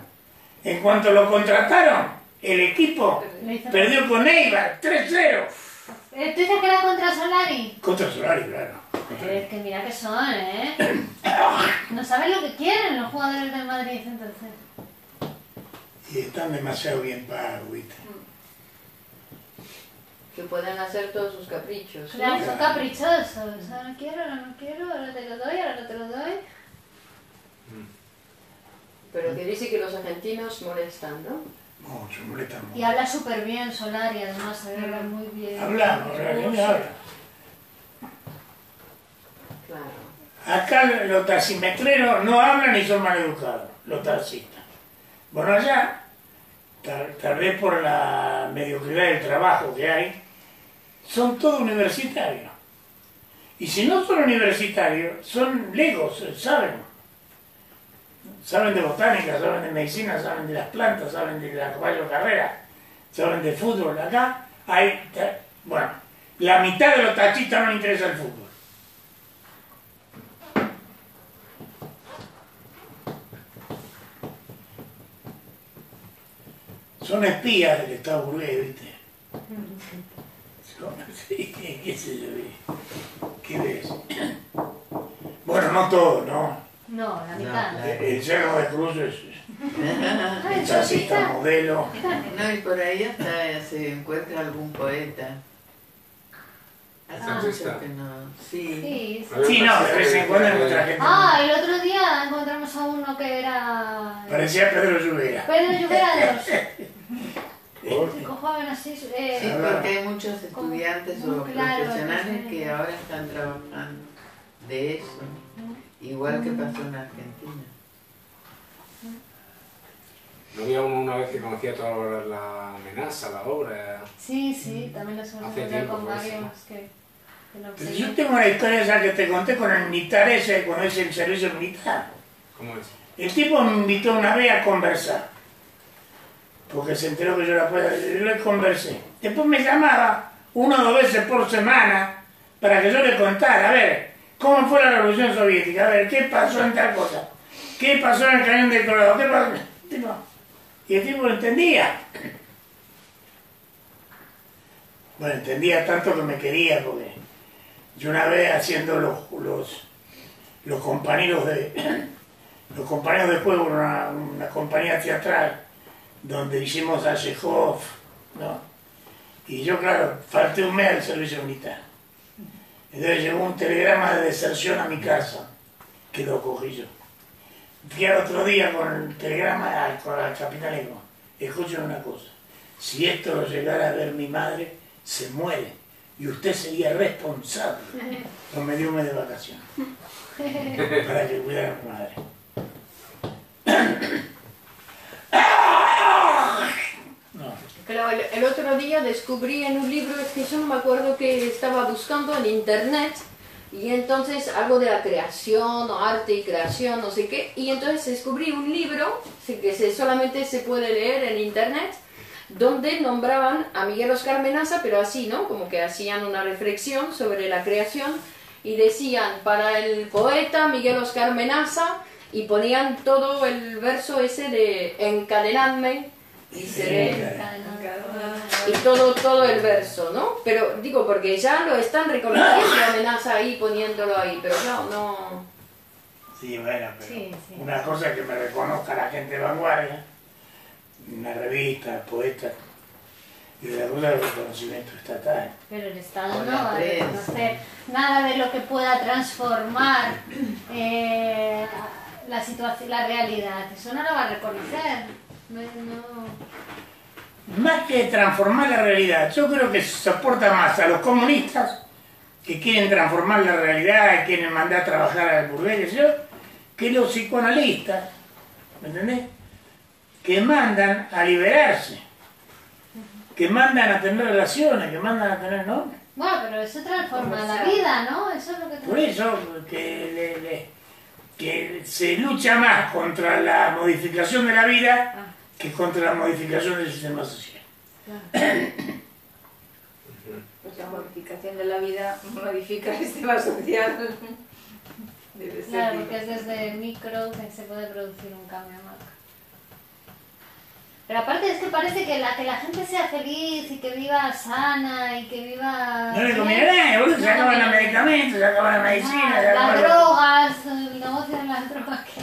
En cuanto lo contrataron, el equipo perdió con Eibar tres cero. ¿Tú dices que era contra Solari? Contra Solari, claro. Pero es que mira que son, ¿eh? No saben lo que quieren los jugadores del Madrid, entonces. Y están demasiado bien pagos, ¿viste? Que puedan hacer todos sus caprichos. Claro, ¿sí? Son caprichosos. O sea, no quiero, ahora no quiero, ahora te lo doy, ahora no te lo doy. Pero que dice que los argentinos molestan, ¿no? Mucho, molestan mucho. Y habla súper bien Solari, además, sabe hablar muy bien. Habla, realmente habla. Claro. Acá los taximetreros no hablan y son maleducados, los taxistas. Bueno, allá, tal, tal vez por la mediocridad del trabajo que hay, son todos universitarios. Y si no son universitarios, son legos, saben. Saben de botánica, saben de medicina, saben de las plantas, saben de la caballo carrera, saben de fútbol. Acá hay, bueno, la mitad de los taxistas no les interesa el fútbol. Son espías del Estado burgués, ¿viste? ¿Qué sé yo? ¿Qué ves? Bueno, no todo, ¿no? No, la mitad. No, la... El Cerro de Cruces, el taxista modelo. No, y por ahí hasta se encuentra algún poeta. Ah, que no. Sí, sí, sí. Sí, no, de vez en cuando encontramos gente. Ah, el otro día encontramos a uno que era... Parecía Pedro Lluvera. Pedro Lluvera dos. Un joven así... Eh, sí, porque hay muchos estudiantes con, o claro, profesionales que ahora están trabajando de eso. Igual que pasó en Argentina. No había uno una vez que conocía toda la amenaza, la obra. Sí, sí, también la suelo contar con varios que... que yo tengo una historia esa que te conté con el militar ese, cuando hice el servicio militar. ¿Cómo es? El tipo me invitó una vez a conversar, porque se enteró que yo la podía hacer, yo le conversé. Después me llamaba una o dos veces por semana para que yo le contara, a ver, cómo fue la Revolución Soviética, a ver, qué pasó en tal cosa, qué pasó en el cañón del Colorado, qué pasó... Tipo, y el tipo lo entendía. Bueno, entendía tanto que me quería, porque yo una vez haciendo los los, los compañeros de los compañeros de juego, una, una compañía teatral, donde hicimos a Jehoff, ¿no? Y yo, claro, falté un mes al servicio militar. Entonces llegó un telegrama de deserción a mi casa, que lo cogí yo. Fui al otro día con el telegrama al, al capitán y digo, escuchen una cosa, si esto lo llegara a ver mi madre, se muere y usted sería responsable. No me dio un mes de vacaciones para que cuidara a mi madre. Pero el, el otro día descubrí en un libro, es que yo no me acuerdo que estaba buscando en internet, y entonces algo de la creación, o arte y creación, no sé qué, y entonces descubrí un libro que se, solamente se puede leer en internet, donde nombraban a Miguel Oscar Menassa, pero así, ¿no? Como que hacían una reflexión sobre la creación, y decían, para el poeta Miguel Oscar Menassa, y ponían todo el verso ese de encadenadme, y seré, y todo, todo el verso, ¿no? Pero digo, porque ya lo están reconociendo la amenaza ahí, poniéndolo ahí, pero no, no... Sí, bueno, pero sí, sí. Una cosa es que me reconozca la gente de vanguardia, una revista, poetas, y de la ruta del reconocimiento estatal. Pero el Estado no va a reconocer nada de lo que pueda transformar eh, la situación, la realidad. Eso no lo va a reconocer. No, no. Más que transformar la realidad, yo creo que se soporta más a los comunistas que quieren transformar la realidad, quieren mandar a trabajar al burgués, yo, que los psicoanalistas, ¿me entendés? Que mandan a liberarse, que mandan a tener relaciones, que mandan a tener nombres. Bueno, pero eso transforma la sea? vida, ¿no? Eso es lo que Por eso, que, le, le, que se lucha más contra la modificación de la vida ah. que contra la modificación del sistema social. Claro. Pues la modificación de la vida modifica el sistema social. Debe ser claro, porque es desde el micro que se puede producir un cambio macro. Pero aparte es que parece que la, que la gente sea feliz y que viva sana y que viva... No le conviene, boludo, se acaban los medicamentos, se acaban la medicina... Ah, las drogas, el negocio de las drogas que...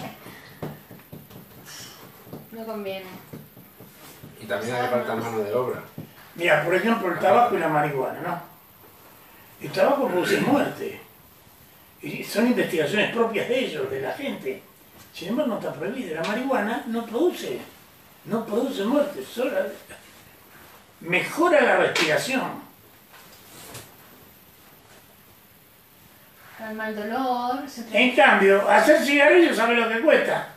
No conviene. Y también hace falta mano de obra. Mira, por ejemplo, el tabaco y la marihuana, ¿no? El tabaco produce muerte. Y son investigaciones propias de ellos, de la gente. Sin embargo, no está prohibido. La marihuana no produce, no produce muerte, solo mejora la respiración. Calma el dolor. Se te... En cambio, hacer cigarrillos sabe lo que cuesta.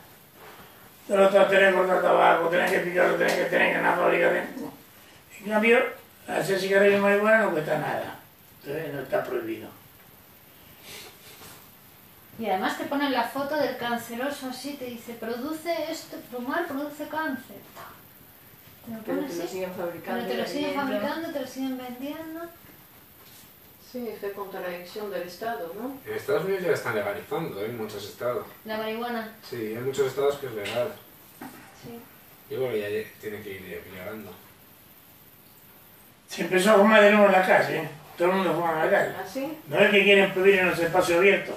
Pero tenés que cortar tabaco, tenés que picarlo, tenés que tener que en la fábrica. En cambio, hacer cigarrillos de marihuana no cuesta nada. Entonces no está prohibido. Y además te ponen la foto del canceroso así, te dice, produce esto, fumar produce cáncer. Te lo pones así, te lo siguen fabricando, pero te lo siguen fabricando, te lo siguen vendiendo. Sí, es de contradicción del Estado, ¿no? En Estados Unidos ya la están legalizando, hay ¿eh? muchos estados. ¿La marihuana? Sí, hay muchos estados que es legal. Sí. Yo creo que ya tienen que ir liberando. Se empezó a fumar de nuevo en la calle, ¿eh? Todo el mundo fuma en la calle. ¿Ah, sí? No es que quieren prohibir en los espacios abiertos.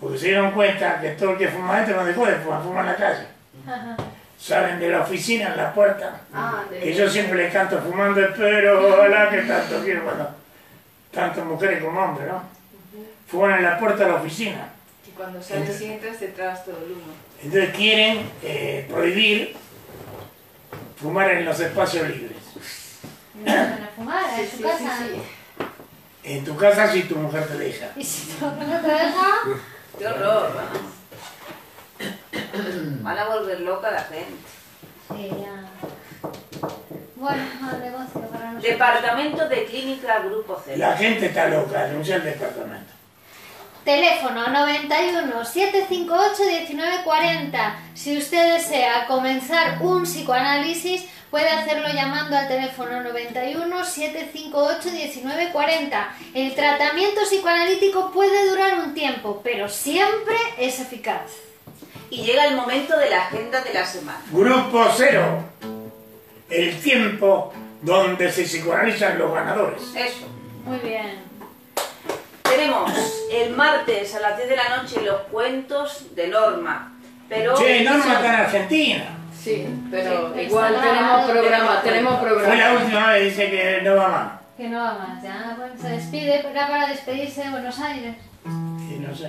Porque se dieron cuenta que todo el que fuma adentro no dejó de fumar, fuma en la calle. Ajá. Salen de la oficina en la puerta. Ah, que yo siempre les canto fumando, pero hola, que tanto quiero, bueno, tanto mujeres como hombres, ¿no? Uh-huh. Fuman en la puerta de la oficina. Y cuando sales entonces, y entras, te tragas todo el humo. Entonces quieren eh, prohibir fumar en los espacios libres. No van a fumar, en sí, su sí, casa. Sí, sí. En tu casa si tu mujer te deja. ¿Y si tu mujer te deja? ¡Qué horror! Van a volver loca la gente. Sí, ya. Bueno, no, negocio para nosotros. Departamento de Clínica Grupo Cero. La gente está loca, denuncia el departamento. Teléfono noventa y uno, setecientos cincuenta y ocho, diecinueve cuarenta. Si usted desea comenzar un psicoanálisis, puede hacerlo llamando al teléfono noventa y uno, setecientos cincuenta y ocho, diecinueve cuarenta. El tratamiento psicoanalítico puede durar un tiempo, pero siempre es eficaz. Y llega el momento de la agenda de la semana. Grupo Cero. El tiempo donde se psicoanalizan los ganadores. Eso. Muy bien. Tenemos el martes a las diez de la noche los cuentos de Norma. Pero che, Norma está en Argentina. Sí, pero sí, igual tenemos programa, tenemos programa. Fue la última vez, dice que no va más. Que no va más, ya, bueno, se despide, era para despedirse de Buenos Aires. Sí, no sé.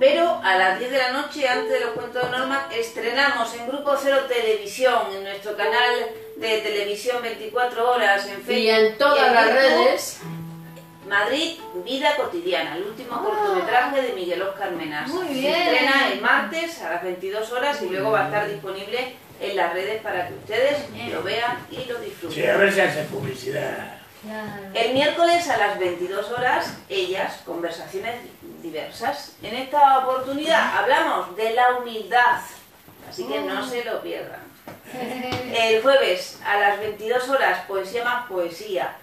Pero a las diez de la noche, antes de los cuentos de Norma, estrenamos en Grupo Cero Televisión, en nuestro canal de televisión veinticuatro horas, en Facebook. Y en todas y en las Grupo, redes. Madrid, Vida Cotidiana, el último oh. cortometraje de Miguel Oscar Menassa. Muy bien. Se estrena el martes a las veintidós horas y luego va a estar disponible en las redes para que ustedes bien. lo vean y lo disfruten. Sí, a ver si hace publicidad. Claro. El miércoles a las veintidós horas, ellas, conversaciones diversas. En esta oportunidad hablamos de la humildad, así que no se lo pierdan. El jueves a las veintidós horas, poesía más poesía.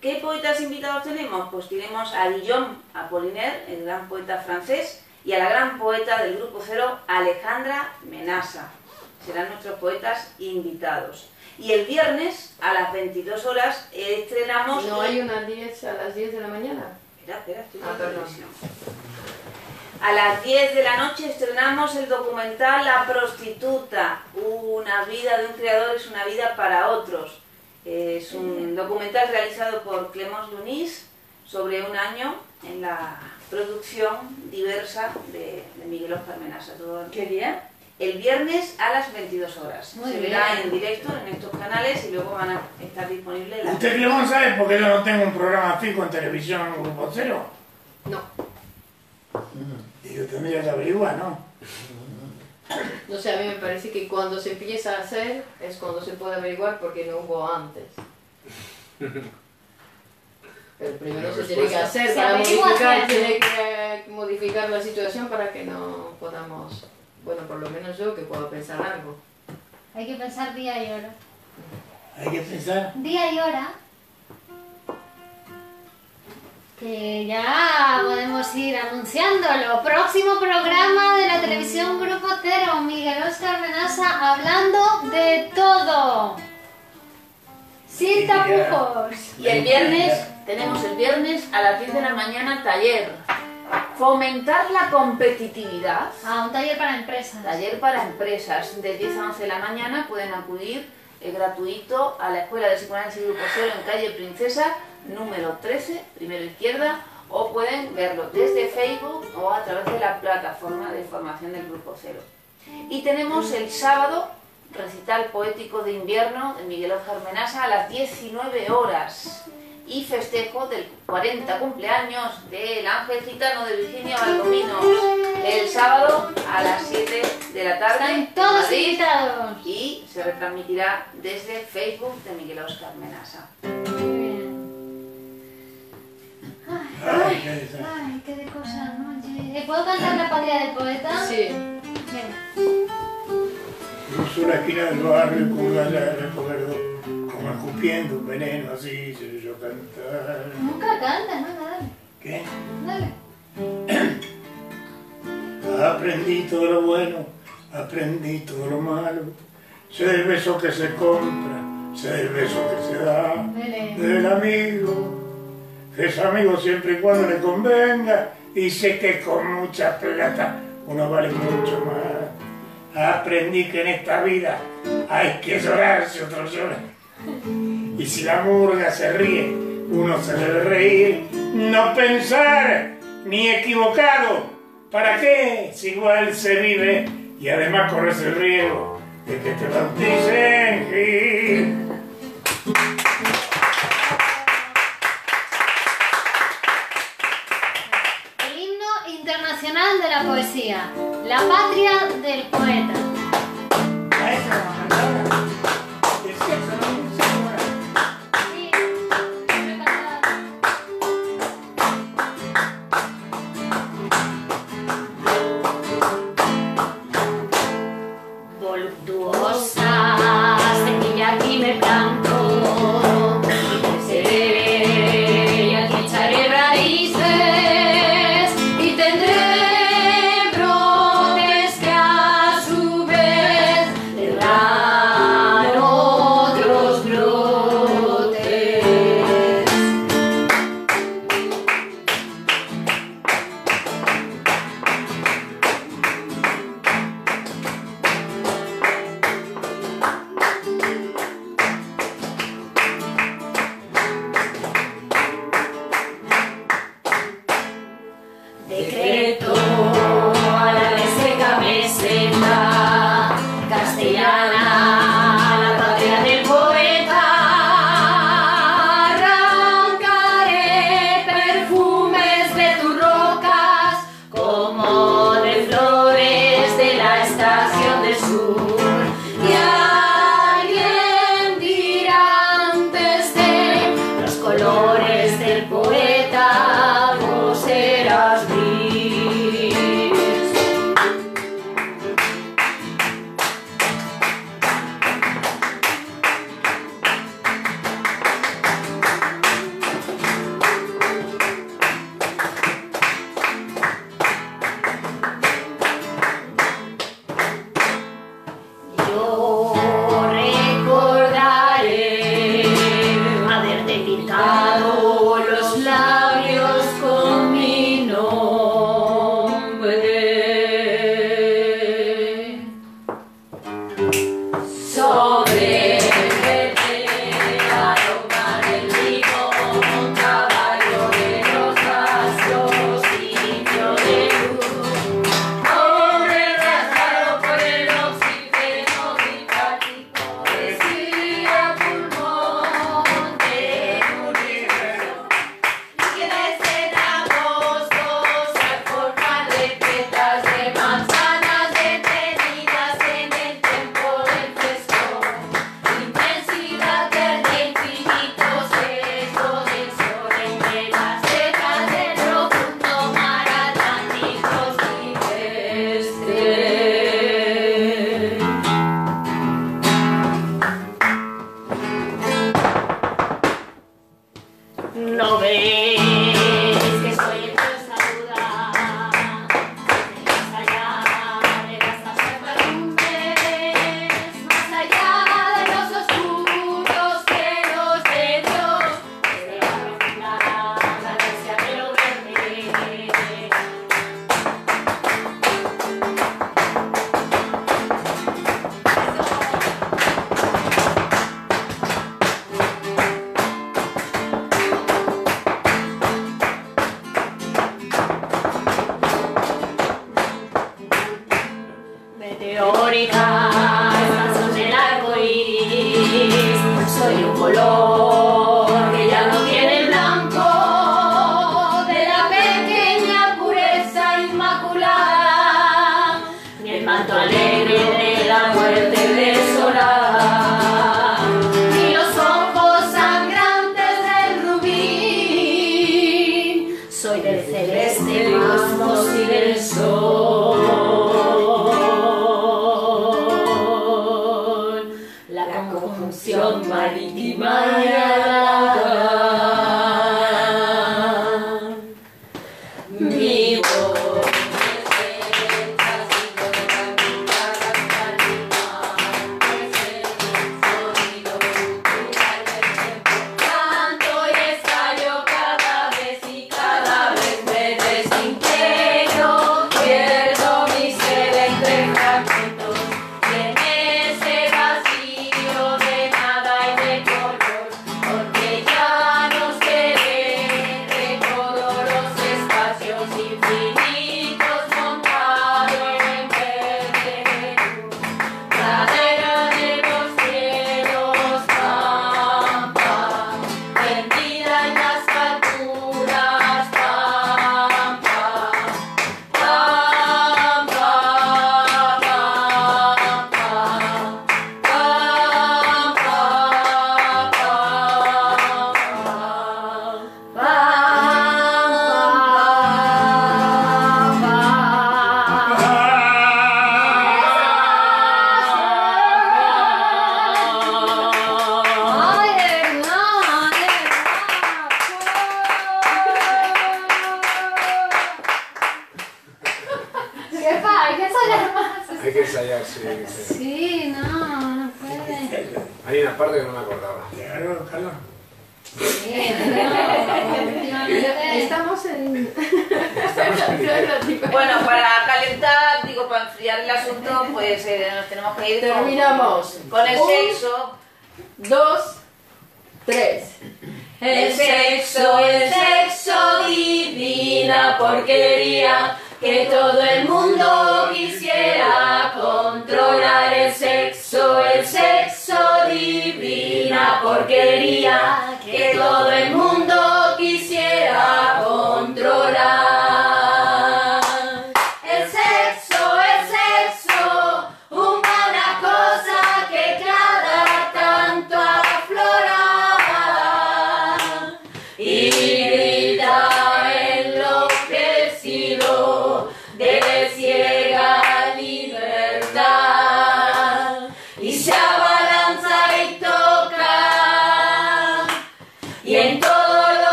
¿Qué poetas invitados tenemos? Pues tenemos a Guillaume Apollinaire, el gran poeta francés, y a la gran poeta del Grupo Cero, Alejandra Menassa. Serán nuestros poetas invitados. Y el viernes, a las veintidós horas, estrenamos... ¿No hay unas diez a las diez de la mañana? Espera, espera, estoy en la televisión. A las diez de la noche estrenamos el documental La prostituta, una vida de un creador es una vida para otros. Es un documental realizado por Clemos Lunís sobre un año en la producción diversa de, de Miguel Oscar Menassa. ¿Qué día? El viernes a las veintidós horas. Muy Se bien. Verá en directo en estos canales y luego van a estar disponibles las... ¿Usted, Clemón, sabe por qué yo no tengo un programa fijo en televisión en Grupo Cero? No. Digo, también lo averigua, ¿no? No sé, a mí me parece que cuando se empieza a hacer es cuando se puede averiguar porque no hubo antes. Pero primero la se respuesta. Tiene que hacer para modificar, tiene que modificar la situación para que no podamos... Bueno, por lo menos yo que puedo pensar algo. Hay que pensar día y hora. Hay que pensar... Día y hora. Que ya podemos ir anunciándolo. Próximo programa de la televisión Grupo Cero. Miguel Oscar Menassa hablando de todo. Sin tapujos. Y el viernes, tenemos el viernes a las diez de la mañana taller. Fomentar la competitividad. Ah, un taller para empresas. Taller para empresas. De diez a once de la mañana pueden acudir eh, gratuito a la Escuela de Seguridad y Grupo Cero en Calle Princesa, número trece, primero izquierda, o pueden verlo desde Facebook o a través de la plataforma de formación del Grupo Cero. Y tenemos el sábado, recital poético de invierno de Miguel Oscar Menassa a las diecinueve horas. Y festejo del cuarenta cumpleaños del Ángel Gitano de Virginia Balcominos el sábado a las siete de la tarde. Están todos Madrid, invitados. Y se retransmitirá desde Facebook de Miguel Oscar Menassa. Ay, ay, ay, qué de cosas, ¿no? ¿Puedo cantar la patria del poeta? Sí. Es una esquina del barrio con la recogerdo. Como escupiendo un veneno así, se yo cantar. Nunca canta, no, dale. ¿Qué? Dale. Aprendí todo lo bueno, aprendí todo lo malo. Sé el beso que se compra, sé el beso que se da. Belén. Del amigo, que es amigo siempre y cuando le convenga. Y sé que con mucha plata uno vale mucho más. Aprendí que en esta vida hay que llorar si otro llora. Y si la murga se ríe, uno se debe reír. No pensar ni equivocado. ¿Para qué? Si igual se vive. Y además corres el riesgo de que te bauticen. El himno internacional de la poesía. La patria del poeta. A eso vamos a hablar. Es eso, ¿no? Los labios No ves que estoy en esta duda, más allá de las acertadumbres, más allá de los oscuros cielos de Dios, de la profunda galaxia de lo compa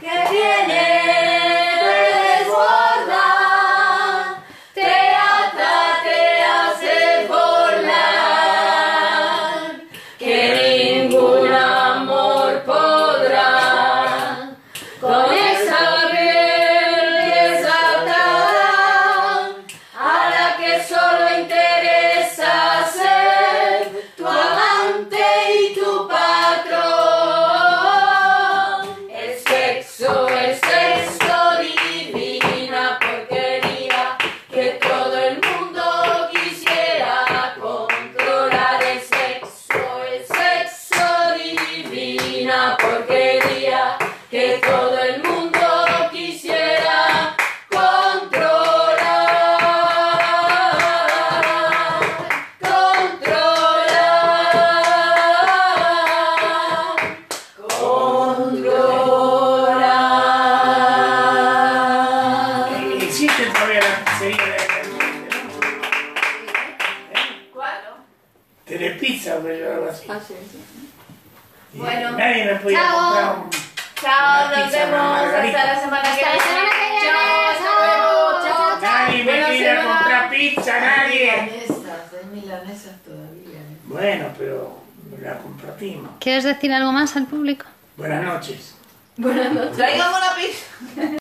que viene noches. Bueno, nadie me podía comprar un... Chao, nos vemos hasta la semana que viene. Chao, chao, chao. Nadie me podía comprar pizza, nadie. Hay milanesas, hay milanesas todavía. Bueno, pero la compartimos. ¿Quieres decir algo más al público? Buenas noches. Buenas noches. Traigamos la pizza.